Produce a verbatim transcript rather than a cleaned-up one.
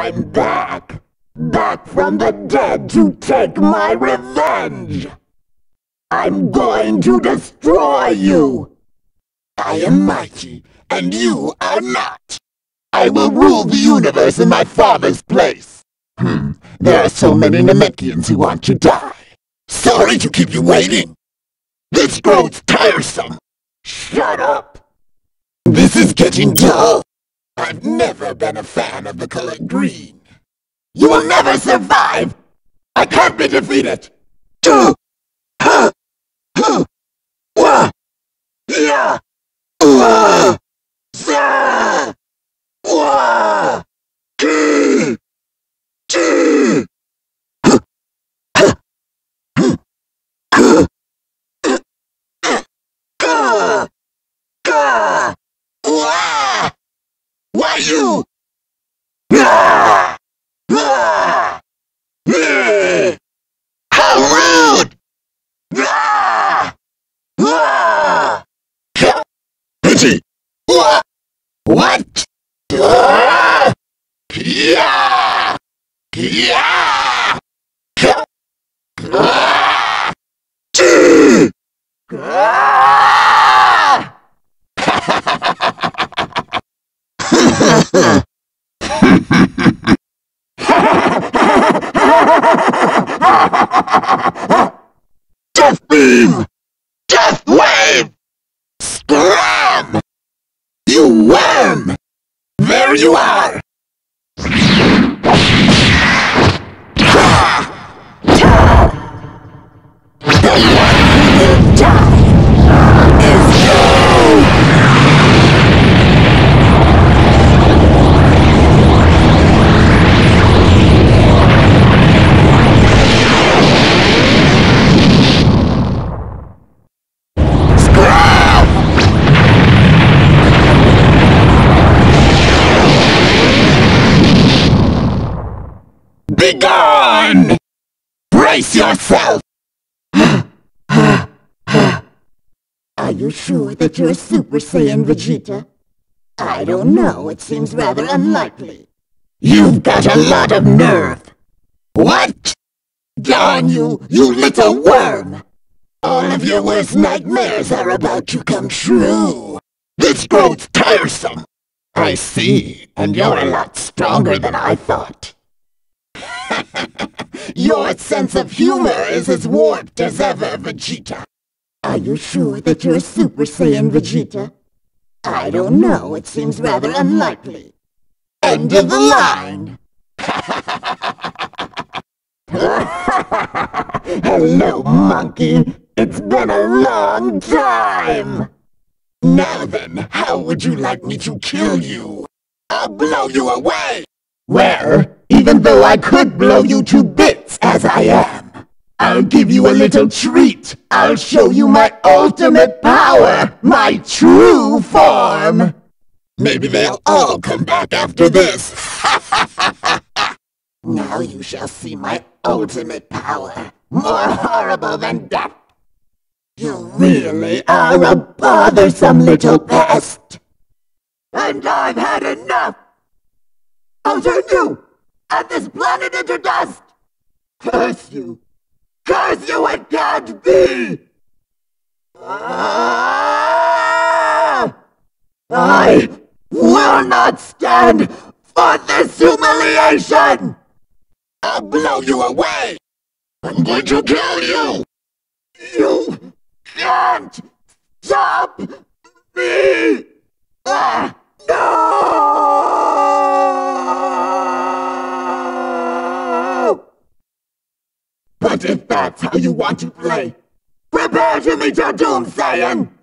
I'm back! Back from the dead to take my revenge! I'm going to destroy you! I am mighty, and you are not! I will rule the universe in my father's place! Hmm, there are so many Namekians who want to die! Sorry to keep you waiting! This grows tiresome! Shut up! This is getting dull! I've never been a fan of the color green. You will never survive! I can't be defeated! Two! Ha! Ha! Wah! Yeah! Wah! Za! Wah! Ki! Ki! Ha! Ha! Ha! Ha! Ka! Ka! Wah! Why you? Ah! Ah! Ah! How rude! Ah! Ah! Pity! What? What? Ah! Yeah! Yeah! Ah! T! Ah! Death beam! Death wave! Scram! You worm! There you are! Begone! Brace yourself! Are you sure that you're Super Saiyan Vegeta? I don't know, it seems rather unlikely. You've got a lot of nerve! What? Darn you, you little worm! All of your worst nightmares are about to come true! This grows tiresome! I see, and you're a lot stronger than I thought. Your sense of humor is as warped as ever, Vegeta. Are you sure that you're Super Saiyan Vegeta? I don't know, it seems rather unlikely. End of the line! Hello, monkey! It's been a long time! Now then, how would you like me to kill you? I'll blow you away! Well, even though I could blow you to bits as I am, I'll give you a little treat. I'll show you my ultimate power, my true form. Maybe they'll all come back after this. Now you shall see my ultimate power, more horrible than death. You really are a bothersome little pest. And I've had enough. I'll turn you and this planet into dust! Curse you! Curse you and can't be! Ah! I will not stand for this humiliation! I'll blow you away! I'm going to kill you! You can't stop me! Ah, no! But if that's how you want to play, prepare to meet your doom, Saiyan!